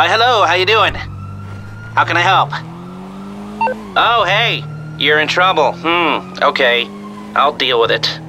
Why, hello, how you doing? How can I help? Oh, hey, you're in trouble. Okay, I'll deal with it.